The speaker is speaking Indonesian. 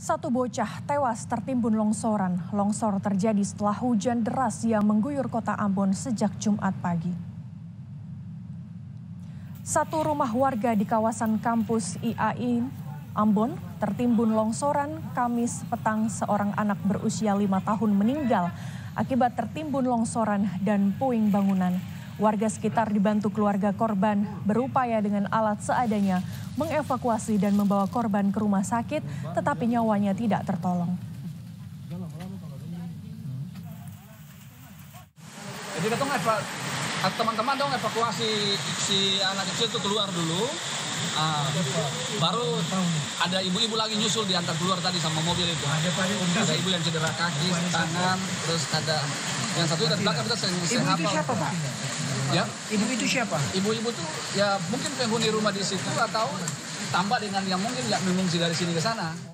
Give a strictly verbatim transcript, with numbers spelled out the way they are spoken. Satu bocah tewas tertimbun longsoran. Longsor terjadi setelah hujan deras yang mengguyur kota Ambon sejak Jumat pagi. Satu rumah warga di kawasan kampus I A I N Ambon tertimbun longsoran. Kamis petang, seorang anak berusia lima tahun meninggal akibat tertimbun longsoran dan puing bangunan. Warga sekitar dibantu keluarga korban berupaya dengan alat seadanya mengevakuasi dan membawa korban ke rumah sakit, tetapi nyawanya tidak tertolong. Jadi teman-teman dong evakuasi si anak kecil itu keluar dulu, ah, baru ada ibu-ibu lagi nyusul diantar keluar tadi sama mobil itu. Ada ibu yang cedera kaki, tangan, terus ada yang satu dari belakang kita sehafal. Ibu itu siapa, Pak? Ya, ibu itu siapa? Ibu-ibu tuh ya mungkin penghuni rumah di situ atau tambah dengan yang mungkin nggak mengungsi dari sini ke sana.